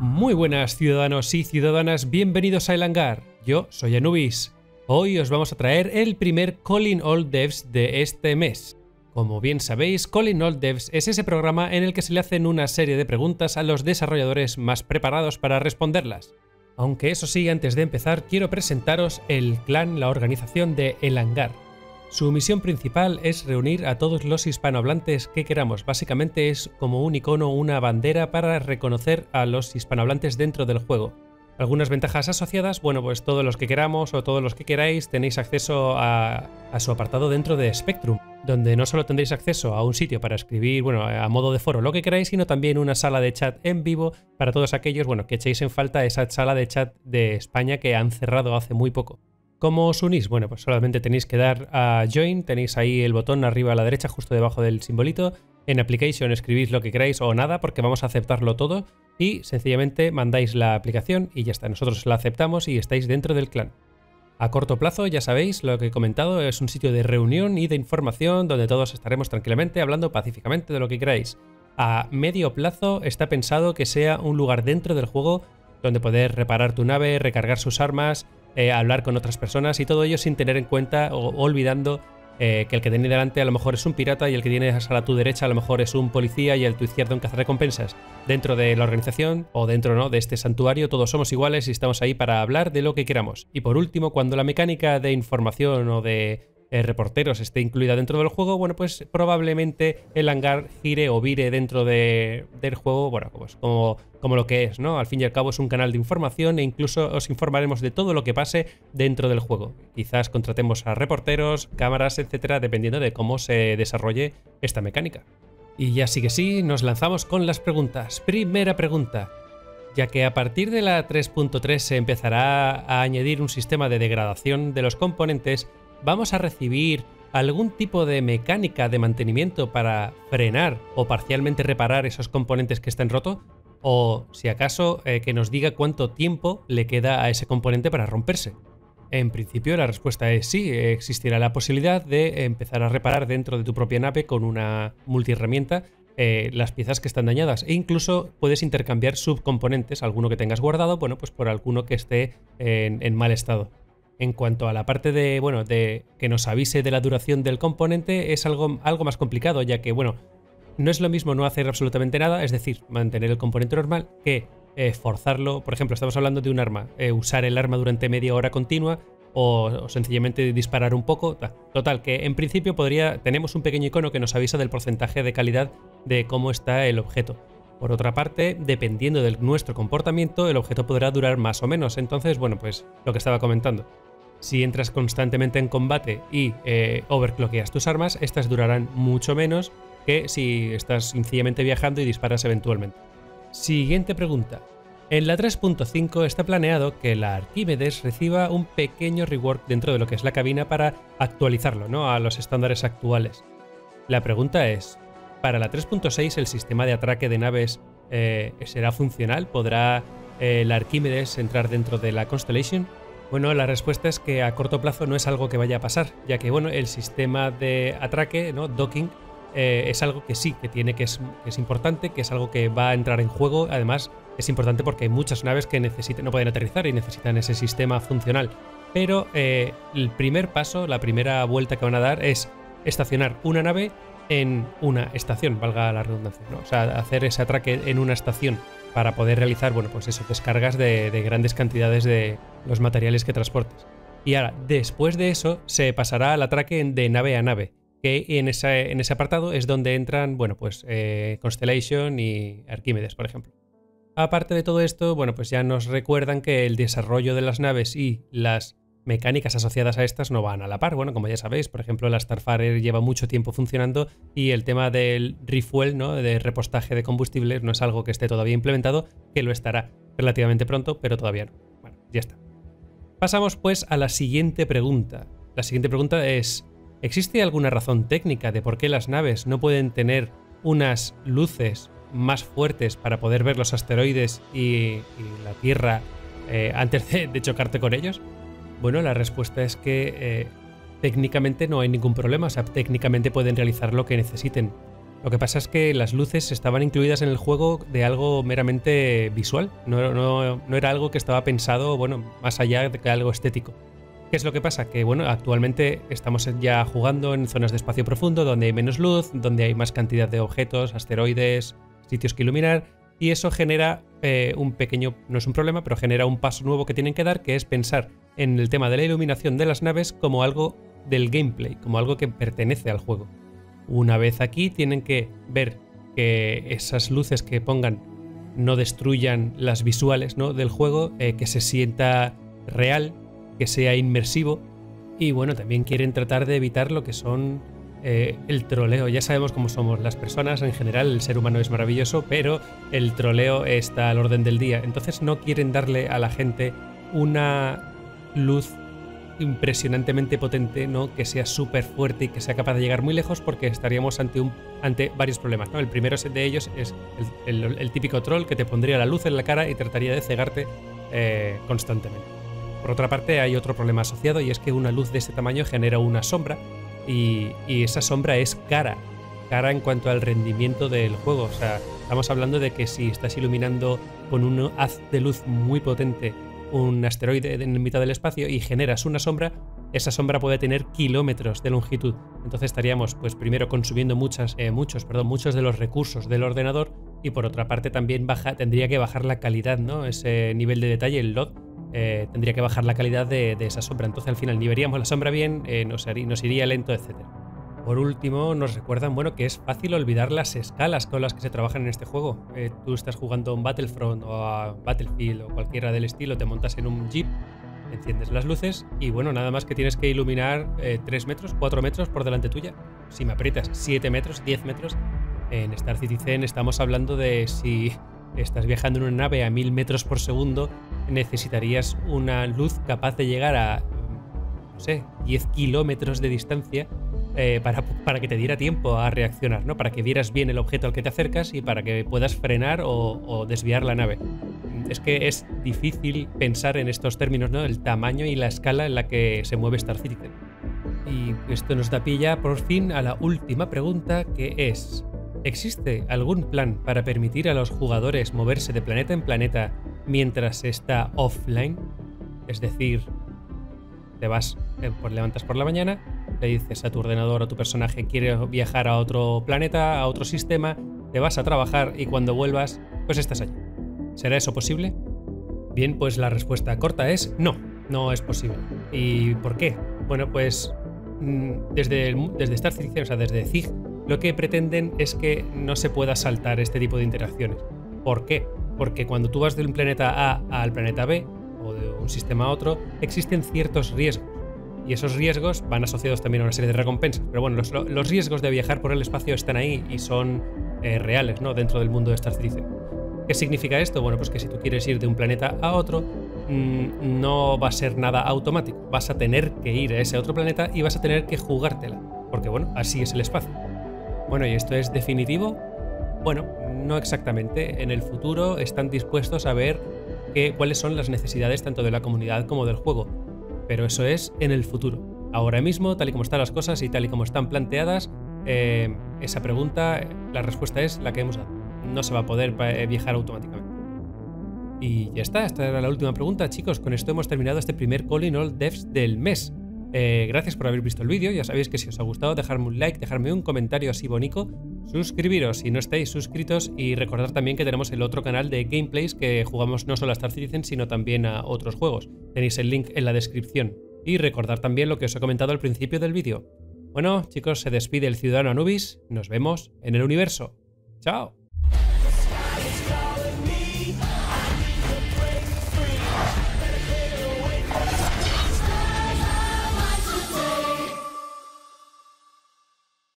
Muy buenas ciudadanos y ciudadanas, bienvenidos a El Hangar. Yo soy Anubis. Hoy os vamos a traer el primer Calling All Devs de este mes. Como bien sabéis, Calling All Devs es ese programa en el que se le hacen una serie de preguntas a los desarrolladores más preparados para responderlas. Aunque eso sí, antes de empezar quiero presentaros el clan, la organización de El Hangar. Su misión principal es reunir a todos los hispanohablantes que queramos. Básicamente es como un icono, una bandera para reconocer a los hispanohablantes dentro del juego. Algunas ventajas asociadas, bueno, pues todos los que queramos o todos los que queráis tenéis acceso a su apartado dentro de Spectrum, donde no solo tendréis acceso a un sitio para escribir, bueno, a modo de foro, lo que queráis, sino también una sala de chat en vivo para todos aquellos, bueno, que echéis en falta esa sala de chat de España que han cerrado hace muy poco. ¿Cómo os unís? Bueno, pues solamente tenéis que dar a Join, tenéis ahí el botón arriba a la derecha, justo debajo del simbolito. En Application escribís lo que queráis o nada, porque vamos a aceptarlo todo. Y sencillamente mandáis la aplicación y ya está, nosotros la aceptamos y estáis dentro del clan. A corto plazo, ya sabéis, lo que he comentado, es un sitio de reunión y de información donde todos estaremos tranquilamente hablando pacíficamente de lo que queráis. A medio plazo está pensado que sea un lugar dentro del juego donde poder reparar tu nave, recargar sus armas, hablar con otras personas y todo ello sin tener en cuenta o olvidando que el que tiene delante a lo mejor es un pirata y el que tienes a tu derecha a lo mejor es un policía y el tu izquierda un cazarrecompensas. Dentro de la organización o dentro de este santuario todos somos iguales y estamos ahí para hablar de lo que queramos. Y por último, cuando la mecánica de información o de reporteros esté incluida dentro del juego, bueno, pues probablemente El Hangar gire o vire dentro del juego, bueno, pues como lo que es, ¿no? Al fin y al cabo es un canal de información e incluso os informaremos de todo lo que pase dentro del juego. Quizás contratemos a reporteros, cámaras, etcétera, dependiendo de cómo se desarrolle esta mecánica. Y ya sí que sí, nos lanzamos con las preguntas. Primera pregunta. Ya que a partir de la 3.3 se empezará a añadir un sistema de degradación de los componentes, ¿vamos a recibir algún tipo de mecánica de mantenimiento para frenar o parcialmente reparar esos componentes que estén rotos? O, si acaso, que nos diga cuánto tiempo le queda a ese componente para romperse. En principio la respuesta es sí, existirá la posibilidad de empezar a reparar dentro de tu propia nave con una multiherramienta las piezas que están dañadas e incluso puedes intercambiar subcomponentes, alguno que tengas guardado, bueno, pues por alguno que esté en mal estado. En cuanto a la parte de, bueno, de que nos avise de la duración del componente, es algo más complicado, ya que, bueno, no es lo mismo no hacer absolutamente nada, es decir, mantener el componente normal, que forzarlo. Por ejemplo, estamos hablando de un arma, usar el arma durante media hora continua o sencillamente disparar un poco. Total, que en principio tenemos un pequeño icono que nos avisa del porcentaje de calidad de cómo está el objeto. Por otra parte, dependiendo de nuestro comportamiento, el objeto podrá durar más o menos. Entonces, bueno, pues lo que estaba comentando. Si entras constantemente en combate y overclockeas tus armas, estas durarán mucho menos que si estás sencillamente viajando y disparas eventualmente. Siguiente pregunta. En la 3.5 está planeado que la Arquímedes reciba un pequeño rework dentro de lo que es la cabina para actualizarlo, ¿no?, a los estándares actuales. La pregunta es, ¿para la 3.6 el sistema de atraque de naves será funcional? ¿Podrá la Arquímedes entrar dentro de la Constellation? Bueno, la respuesta es que a corto plazo no es algo que vaya a pasar, ya que, bueno, el sistema de atraque, ¿no?, docking, es algo que sí, que es importante, que es algo que va a entrar en juego. Además, es importante porque hay muchas naves que no pueden aterrizar y necesitan ese sistema funcional. Pero el primer paso, la primera vuelta que van a dar es estacionar una nave en una estación, valga la redundancia, ¿no? O sea, hacer ese atraque en una estación para poder realizar, bueno, pues eso, descargas de grandes cantidades de los materiales que transportes. Y ahora, después de eso, se pasará al atraque de nave a nave, que en ese apartado es donde entran, bueno, pues Constellation y Arquímedes, por ejemplo. Aparte de todo esto, bueno, pues ya nos recuerdan que el desarrollo de las naves y las mecánicas asociadas a estas no van a la par. Bueno, como ya sabéis, por ejemplo, la Starfarer lleva mucho tiempo funcionando y el tema del refuel, ¿no?, de repostaje de combustibles, no es algo que esté todavía implementado, que lo estará relativamente pronto, pero todavía no. Bueno, ya está. Pasamos pues a la siguiente pregunta. La siguiente pregunta es, ¿existe alguna razón técnica de por qué las naves no pueden tener unas luces más fuertes para poder ver los asteroides y la Tierra antes de chocarte con ellos? Bueno, la respuesta es que técnicamente no hay ningún problema, o sea, técnicamente pueden realizar lo que necesiten. Lo que pasa es que las luces estaban incluidas en el juego de algo meramente visual, no era algo que estaba pensado, bueno, más allá de que algo estético. ¿Qué es lo que pasa? Que bueno, actualmente estamos ya jugando en zonas de espacio profundo donde hay menos luz, donde hay más cantidad de objetos, asteroides, sitios que iluminar, y eso genera un pequeño, no es un problema, pero genera un paso nuevo que tienen que dar, que es pensar en el tema de la iluminación de las naves como algo del gameplay, como algo que pertenece al juego. Una vez aquí tienen que ver que esas luces que pongan no destruyan las visuales, ¿no?, del juego, que se sienta real, que sea inmersivo, y bueno, también quieren tratar de evitar lo que son el troleo. Ya sabemos cómo somos las personas en general, el ser humano es maravilloso, pero el troleo está al orden del día. Entonces no quieren darle a la gente una luz impresionantemente potente, ¿no?, que sea súper fuerte y que sea capaz de llegar muy lejos, porque estaríamos ante varios problemas, ¿no? El primero de ellos es el típico troll que te pondría la luz en la cara y trataría de cegarte constantemente. Por otra parte, hay otro problema asociado, y es que una luz de este tamaño genera una sombra, y esa sombra es cara en cuanto al rendimiento del juego. O sea, estamos hablando de que si estás iluminando con un haz de luz muy potente un asteroide en mitad del espacio y generas una sombra, esa sombra puede tener kilómetros de longitud. Entonces estaríamos, pues, primero consumiendo muchos de los recursos del ordenador, y por otra parte también tendría que bajar la calidad, ¿no?, ese nivel de detalle, el LOD, tendría que bajar la calidad de esa sombra. Entonces al final ni veríamos la sombra bien, nos iría lento, etcétera. Por último, nos recuerdan, bueno, que es fácil olvidar las escalas con las que se trabajan en este juego. Tú estás jugando a un Battlefront o a Battlefield o cualquiera del estilo, te montas en un jeep, enciendes las luces y bueno, nada más que tienes que iluminar 3 metros, 4 metros por delante tuya. Si me aprietas, 7 metros, 10 metros. En Star Citizen estamos hablando de, si estás viajando en una nave a 1000 metros por segundo, necesitarías una luz capaz de llegar a, no sé, 10 kilómetros de distancia. Para que te diera tiempo a reaccionar, ¿no?, para que vieras bien el objeto al que te acercas y para que puedas frenar o desviar la nave. Es que es difícil pensar en estos términos, ¿no?, el tamaño y la escala en la que se mueve Star Citizen. Y esto nos da pie ya por fin a la última pregunta, que es: ¿existe algún plan para permitir a los jugadores moverse de planeta en planeta mientras está offline? Es decir, te vas, levantas por la mañana, le dices a tu ordenador o a tu personaje: quieres viajar a otro planeta, a otro sistema, te vas a trabajar y cuando vuelvas, pues estás allí. ¿Será eso posible? Bien, pues la respuesta corta es no, no es posible. ¿Y por qué? Bueno, pues desde Star Citizen, o sea, desde CIG, lo que pretenden es que no se pueda saltar este tipo de interacciones. ¿Por qué? Porque cuando tú vas de un planeta A al planeta B, o de un sistema a otro, existen ciertos riesgos. Y esos riesgos van asociados también a una serie de recompensas. Pero bueno, los riesgos de viajar por el espacio están ahí y son reales, ¿no?, dentro del mundo de Star Citizen. ¿Qué significa esto? Bueno, pues que si tú quieres ir de un planeta a otro, no va a ser nada automático. Vas a tener que ir a ese otro planeta y vas a tener que jugártela. Porque bueno, así es el espacio. Bueno, ¿y esto es definitivo? Bueno, no exactamente. En el futuro están dispuestos a ver cuáles son las necesidades tanto de la comunidad como del juego. Pero eso es en el futuro. Ahora mismo, tal y como están las cosas y tal y como están planteadas, esa pregunta, la respuesta es la que hemos dado. No se va a poder viajar automáticamente. Y ya está, esta era la última pregunta, chicos. Con esto hemos terminado este primer Calling All Devs del mes. Gracias por haber visto el vídeo. Ya sabéis que si os ha gustado, dejarme un like, dejarme un comentario así bonito, suscribiros si no estáis suscritos, y recordad también que tenemos el otro canal de gameplays que jugamos no solo a Star Citizen sino también a otros juegos. Tenéis el link en la descripción. Y recordad también lo que os he comentado al principio del vídeo. Bueno, chicos, se despide el ciudadano Anubis. Nos vemos en el universo. ¡Chao!